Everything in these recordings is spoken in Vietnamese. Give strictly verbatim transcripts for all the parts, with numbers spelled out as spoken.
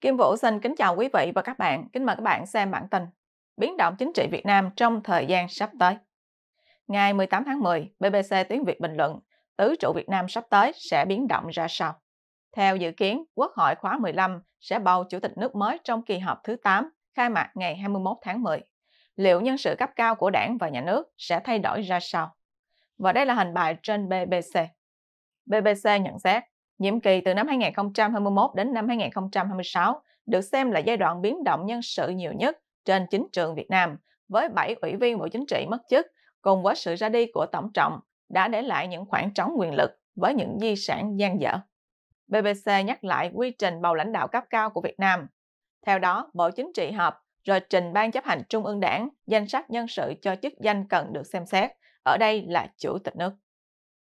Kim Vũ xin kính chào quý vị và các bạn. Kính mời các bạn xem bản tin Biến động chính trị Việt Nam trong thời gian sắp tới. Ngày mười tám tháng mười, B B C tiếng Việt bình luận tứ trụ Việt Nam sắp tới sẽ biến động ra sao? Theo dự kiến, Quốc hội khóa mười lăm sẽ bầu Chủ tịch nước mới trong kỳ họp thứ tám, khai mạc ngày hai mươi mốt tháng mười. Liệu nhân sự cấp cao của đảng và nhà nước sẽ thay đổi ra sao? Và đây là hình bài trên B B C. B B C nhận xét, nhiệm kỳ từ năm hai nghìn không trăm hai mươi mốt đến năm hai nghìn không trăm hai mươi sáu được xem là giai đoạn biến động nhân sự nhiều nhất trên chính trường Việt Nam, với bảy ủy viên Bộ Chính trị mất chức, cùng với sự ra đi của Tổng Trọng đã để lại những khoảng trống quyền lực với những di sản dang dở. B B C nhắc lại quy trình bầu lãnh đạo cấp cao của Việt Nam. Theo đó, Bộ Chính trị họp rồi trình Ban Chấp hành Trung ương Đảng danh sách nhân sự cho chức danh cần được xem xét, ở đây là Chủ tịch nước.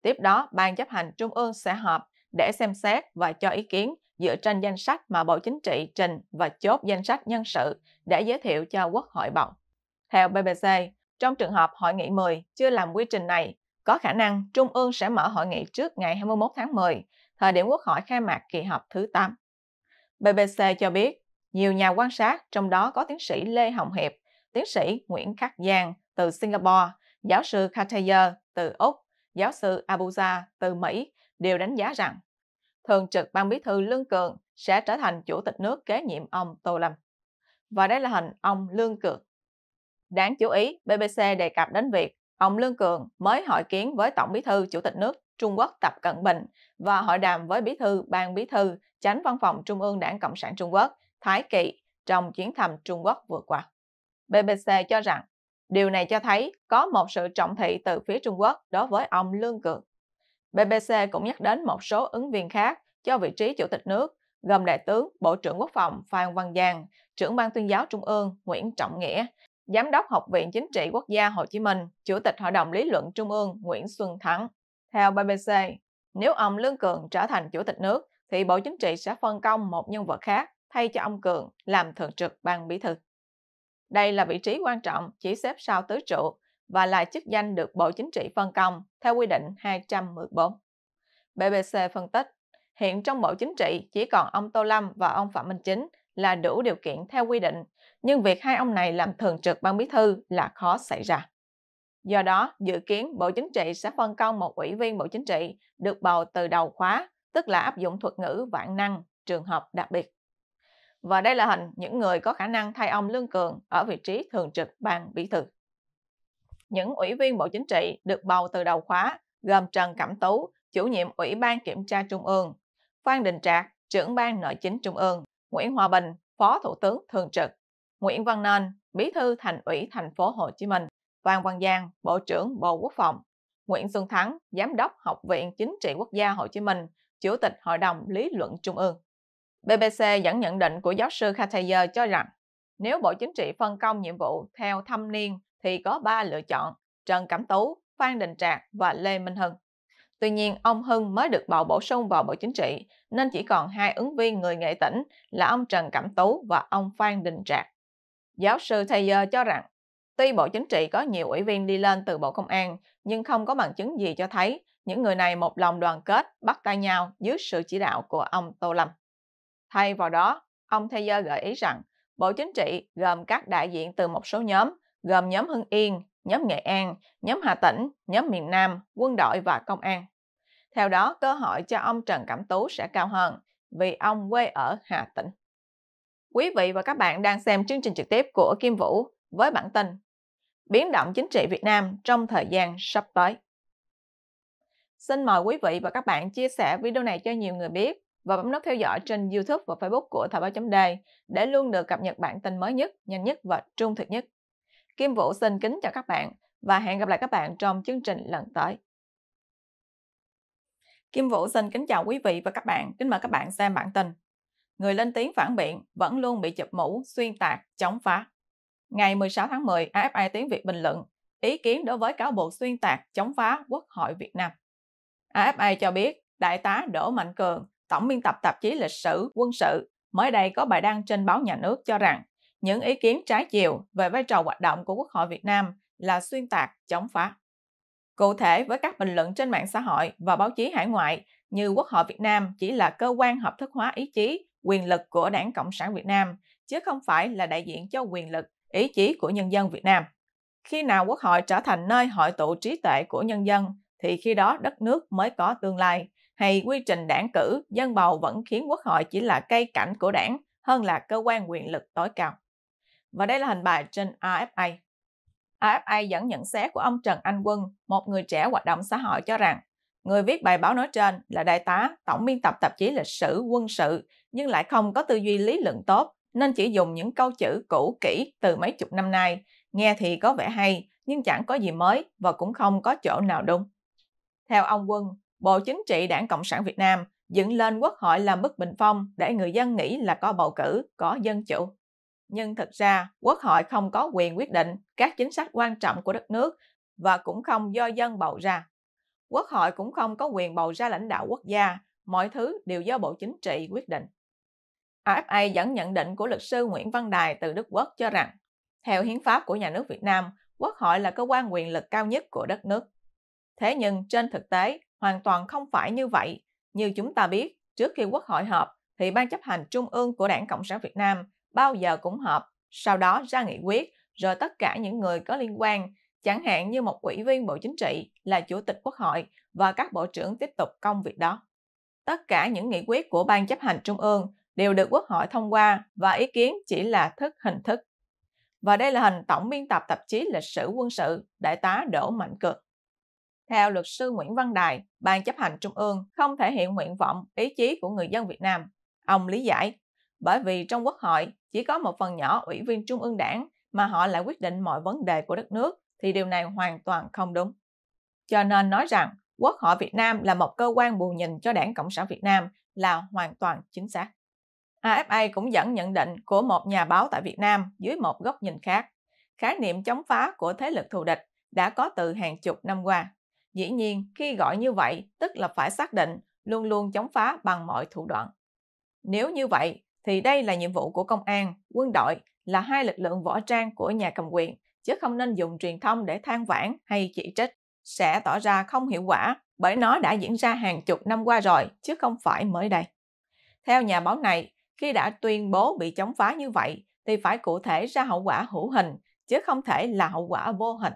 Tiếp đó, Ban Chấp hành Trung ương sẽ họp để xem xét và cho ý kiến dựa trên danh sách mà Bộ Chính trị trình và chốt danh sách nhân sự để giới thiệu cho Quốc hội bầu. Theo B B C, trong trường hợp Hội nghị mười chưa làm quy trình này, có khả năng Trung ương sẽ mở hội nghị trước ngày hai mươi mốt tháng mười, thời điểm Quốc hội khai mạc kỳ họp thứ tám. B B C cho biết, nhiều nhà quan sát, trong đó có tiến sĩ Lê Hồng Hiệp, tiến sĩ Nguyễn Khắc Giang từ Singapore, giáo sư Carl Thayer từ Úc, giáo sư Abuza từ Mỹ, đều đánh giá rằng Thường trực Ban Bí thư Lương Cường sẽ trở thành Chủ tịch nước kế nhiệm ông Tô Lâm. Và đây là hình ông Lương Cường. Đáng chú ý, B B C đề cập đến việc ông Lương Cường mới hội kiến với Tổng Bí thư Chủ tịch nước Trung Quốc Tập Cận Bình và hội đàm với Bí thư Ban Bí thư Chánh Văn phòng Trung ương Đảng Cộng sản Trung Quốc Thái Kỵ trong chuyến thăm Trung Quốc vừa qua. B B C cho rằng điều này cho thấy có một sự trọng thị từ phía Trung Quốc đối với ông Lương Cường. B B C cũng nhắc đến một số ứng viên khác cho vị trí Chủ tịch nước, gồm Đại tướng Bộ trưởng Quốc phòng Phan Văn Giang, trưởng Ban Tuyên giáo Trung ương Nguyễn Trọng Nghĩa, Giám đốc Học viện Chính trị Quốc gia Hồ Chí Minh, Chủ tịch Hội đồng Lý luận Trung ương Nguyễn Xuân Thắng. Theo B B C, nếu ông Lương Cường trở thành Chủ tịch nước, thì Bộ Chính trị sẽ phân công một nhân vật khác thay cho ông Cường làm Thường trực Ban Bí thư. Đây là vị trí quan trọng chỉ xếp sau tứ trụ và là chức danh được Bộ Chính trị phân công theo quy định hai trăm mười bốn. B B C phân tích, hiện trong Bộ Chính trị chỉ còn ông Tô Lâm và ông Phạm Minh Chính là đủ điều kiện theo quy định, nhưng việc hai ông này làm Thường trực Ban Bí thư là khó xảy ra. Do đó, dự kiến Bộ Chính trị sẽ phân công một ủy viên Bộ Chính trị được bầu từ đầu khóa, tức là áp dụng thuật ngữ vạn năng, trường hợp đặc biệt. Và đây là hình những người có khả năng thay ông Lương Cường ở vị trí Thường trực Ban Bí thư. Những ủy viên Bộ Chính trị được bầu từ đầu khóa gồm Trần Cẩm Tú, chủ nhiệm Ủy ban Kiểm tra Trung ương, Phan Đình Trạc, trưởng Ban Nội chính Trung ương, Nguyễn Hòa Bình, Phó Thủ tướng Thường trực, Nguyễn Văn Nên, Bí thư Thành ủy Thành phố Hồ Chí Minh, Phan Văn Giang, Bộ trưởng Bộ Quốc phòng, Nguyễn Xuân Thắng, Giám đốc Học viện Chính trị Quốc gia Hồ Chí Minh, Chủ tịch Hội đồng Lý luận Trung ương. B B C dẫn nhận định của giáo sư Carl Thayer cho rằng nếu Bộ Chính trị phân công nhiệm vụ theo thâm niên thì có ba lựa chọn: Trần Cẩm Tú, Phan Đình Trạc và Lê Minh Hưng. Tuy nhiên, ông Hưng mới được bầu bổ sung vào Bộ Chính trị nên chỉ còn hai ứng viên người nghệ tỉnh là ông Trần Cẩm Tú và ông Phan Đình Trạc. Giáo sư Thayer cho rằng tuy Bộ Chính trị có nhiều ủy viên đi lên từ Bộ Công an nhưng không có bằng chứng gì cho thấy những người này một lòng đoàn kết bắt tay nhau dưới sự chỉ đạo của ông Tô Lâm. Thay vào đó, ông Thayer gợi ý rằng Bộ Chính trị gồm các đại diện từ một số nhóm, gồm nhóm Hưng Yên, nhóm Nghệ An, nhóm Hà Tĩnh, nhóm miền Nam, quân đội và công an. Theo đó, cơ hội cho ông Trần Cẩm Tú sẽ cao hơn vì ông quê ở Hà Tĩnh. Quý vị và các bạn đang xem chương trình trực tiếp của Kim Vũ với bản tin Biến động chính trị Việt Nam trong thời gian sắp tới. Xin mời quý vị và các bạn chia sẻ video này cho nhiều người biết và bấm nút theo dõi trên YouTube và Facebook của Thoibao chấm de để luôn được cập nhật bản tin mới nhất, nhanh nhất và trung thực nhất. Kim Vũ xin kính chào các bạn và hẹn gặp lại các bạn trong chương trình lần tới. Kim Vũ xin kính chào quý vị và các bạn, kính mời các bạn xem bản tin người lên tiếng phản biện vẫn luôn bị chụp mũ, xuyên tạc, chống phá. Ngày mười sáu tháng mười, R F A tiếng Việt bình luận ý kiến đối với cáo buộc xuyên tạc, chống phá Quốc hội Việt Nam. R F A cho biết Đại tá Đỗ Mạnh Cường, tổng biên tập tạp chí lịch sử quân sự, mới đây có bài đăng trên báo nhà nước cho rằng những ý kiến trái chiều về vai trò hoạt động của Quốc hội Việt Nam là xuyên tạc, chống phá. Cụ thể, với các bình luận trên mạng xã hội và báo chí hải ngoại như Quốc hội Việt Nam chỉ là cơ quan hợp thức hóa ý chí quyền lực của Đảng Cộng sản Việt Nam, chứ không phải là đại diện cho quyền lực, ý chí của nhân dân Việt Nam. Khi nào Quốc hội trở thành nơi hội tụ trí tuệ của nhân dân, thì khi đó đất nước mới có tương lai. Hay quy trình đảng cử, dân bầu vẫn khiến Quốc hội chỉ là cây cảnh của đảng hơn là cơ quan quyền lực tối cao. Và đây là hình bài trên R F A. R F A dẫn nhận xét của ông Trần Anh Quân, một người trẻ hoạt động xã hội cho rằng, người viết bài báo nói trên là đại tá, tổng biên tập tạp chí lịch sử, quân sự, nhưng lại không có tư duy lý luận tốt, nên chỉ dùng những câu chữ cũ kỹ từ mấy chục năm nay, nghe thì có vẻ hay, nhưng chẳng có gì mới và cũng không có chỗ nào đúng. Theo ông Quân, Bộ Chính trị Đảng Cộng sản Việt Nam dựng lên Quốc hội làm bức bình phong để người dân nghĩ là có bầu cử, có dân chủ. Nhưng thực ra, Quốc hội không có quyền quyết định các chính sách quan trọng của đất nước và cũng không do dân bầu ra. Quốc hội cũng không có quyền bầu ra lãnh đạo quốc gia, mọi thứ đều do Bộ Chính trị quyết định. R F A dẫn nhận định của luật sư Nguyễn Văn Đài từ Đức Quốc cho rằng, theo hiến pháp của nhà nước Việt Nam, Quốc hội là cơ quan quyền lực cao nhất của đất nước. Thế nhưng trên thực tế, hoàn toàn không phải như vậy. Như chúng ta biết, trước khi Quốc hội họp, thì Ban chấp hành Trung ương của Đảng Cộng sản Việt Nam bao giờ cũng họp, sau đó ra nghị quyết, rồi tất cả những người có liên quan, chẳng hạn như một ủy viên Bộ Chính trị là Chủ tịch Quốc hội và các bộ trưởng tiếp tục công việc đó. Tất cả những nghị quyết của Ban chấp hành Trung ương đều được Quốc hội thông qua và ý kiến chỉ là thức hình thức. Và đây là hình tổng biên tập tạp chí lịch sử quân sự, đại tá Đỗ Mạnh Cường. Theo luật sư Nguyễn Văn Đài, Ban chấp hành Trung ương không thể hiện nguyện vọng, ý chí của người dân Việt Nam. Ông lý giải, bởi vì trong Quốc hội chỉ có một phần nhỏ ủy viên Trung ương Đảng mà họ lại quyết định mọi vấn đề của đất nước, thì điều này hoàn toàn không đúng. Cho nên nói rằng Quốc hội Việt Nam là một cơ quan bù nhìn cho Đảng Cộng sản Việt Nam là hoàn toàn chính xác. R F A cũng dẫn nhận định của một nhà báo tại Việt Nam dưới một góc nhìn khác. Khái niệm chống phá của thế lực thù địch đã có từ hàng chục năm qua. Dĩ nhiên, khi gọi như vậy, tức là phải xác định luôn luôn chống phá bằng mọi thủ đoạn. Nếu như vậy, thì đây là nhiệm vụ của công an, quân đội, là hai lực lượng võ trang của nhà cầm quyền, chứ không nên dùng truyền thông để than vãn hay chỉ trích, sẽ tỏ ra không hiệu quả bởi nó đã diễn ra hàng chục năm qua rồi, chứ không phải mới đây. Theo nhà báo này, khi đã tuyên bố bị chống phá như vậy, thì phải cụ thể ra hậu quả hữu hình, chứ không thể là hậu quả vô hình.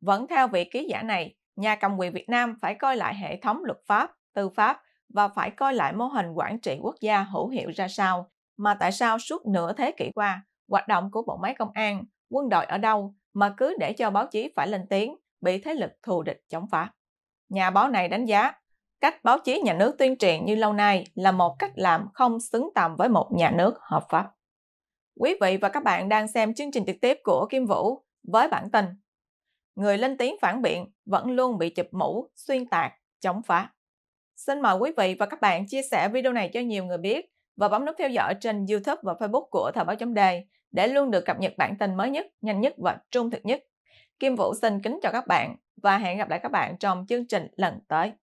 Vẫn theo vị ký giả này, nhà cầm quyền Việt Nam phải coi lại hệ thống luật pháp, tư pháp và phải coi lại mô hình quản trị quốc gia hữu hiệu ra sao, mà tại sao suốt nửa thế kỷ qua, hoạt động của bộ máy công an, quân đội ở đâu mà cứ để cho báo chí phải lên tiếng, bị thế lực thù địch chống phá. Nhà báo này đánh giá, cách báo chí nhà nước tuyên truyền như lâu nay là một cách làm không xứng tầm với một nhà nước hợp pháp. Quý vị và các bạn đang xem chương trình trực tiếp của Kim Vũ với bản tin Người lên tiếng phản biện vẫn luôn bị chụp mũ, xuyên tạc, chống phá. Xin mời quý vị và các bạn chia sẻ video này cho nhiều người biết và bấm nút theo dõi trên YouTube và Facebook của Thoibao chấm de để luôn được cập nhật bản tin mới nhất, nhanh nhất và trung thực nhất. Kim Vũ xin kính chào các bạn và hẹn gặp lại các bạn trong chương trình lần tới.